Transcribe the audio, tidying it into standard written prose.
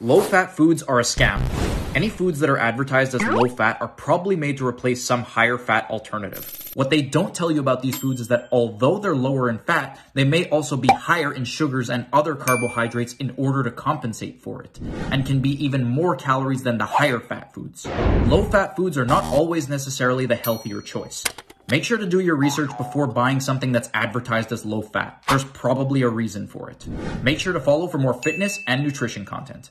Low-fat foods are a scam. Any foods that are advertised as low-fat are probably made to replace some higher-fat alternative. What they don't tell you about these foods is that although they're lower in fat, they may also be higher in sugars and other carbohydrates in order to compensate for it, and can be even more calories than the higher-fat foods. Low-fat foods are not always necessarily the healthier choice. Make sure to do your research before buying something that's advertised as low-fat. There's probably a reason for it. Make sure to follow for more fitness and nutrition content.